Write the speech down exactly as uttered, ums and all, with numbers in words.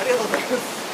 ありがとうございます。